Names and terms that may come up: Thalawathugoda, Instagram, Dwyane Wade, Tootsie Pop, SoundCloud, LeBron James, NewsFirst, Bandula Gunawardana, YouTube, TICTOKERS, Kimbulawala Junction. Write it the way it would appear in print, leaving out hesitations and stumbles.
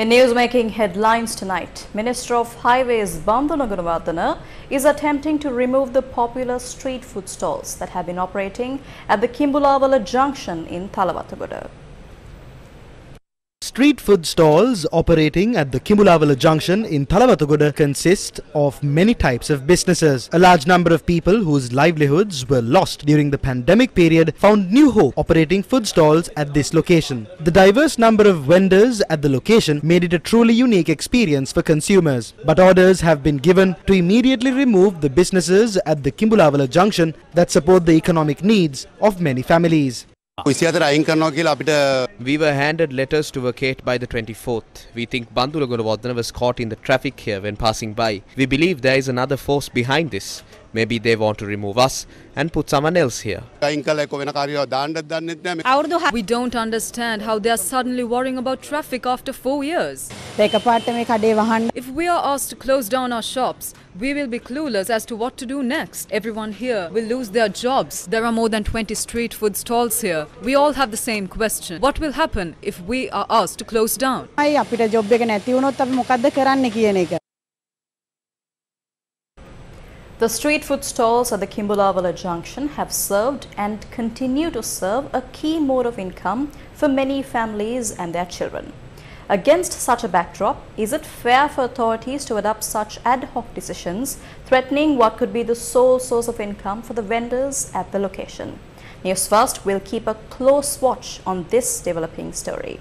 In news making headlines tonight, Minister of Highways Bandula Gunawardana is attempting to remove the popular street food stalls that have been operating at the Kimbulawala Junction in Thalawathugoda. Street food stalls operating at the Kimbulawala Junction in Thalawathugoda consist of many types of businesses. A large number of people whose livelihoods were lost during the pandemic period found new hope operating food stalls at this location. The diverse number of vendors at the location made it a truly unique experience for consumers. But orders have been given to immediately remove the businesses at the Kimbulawala Junction that support the economic needs of many families. We were handed letters to vacate by the 24th. We think Bandula Gunawardana was caught in the traffic here when passing by. We believe there is another force behind this. Maybe they want to remove us and put someone else here. We don't understand how they are suddenly worrying about traffic after 4 years. If we are asked to close down our shops, we will be clueless as to what to do next. Everyone here will lose their jobs. There are more than 20 street food stalls here. We all have the same question. What will happen if we are asked to close down? The street food stalls at the Kimbulawala Junction have served and continue to serve a key mode of income for many families and their children. Against such a backdrop, is it fair for authorities to adopt such ad hoc decisions, threatening what could be the sole source of income for the vendors at the location? NewsFirst will keep a close watch on this developing story.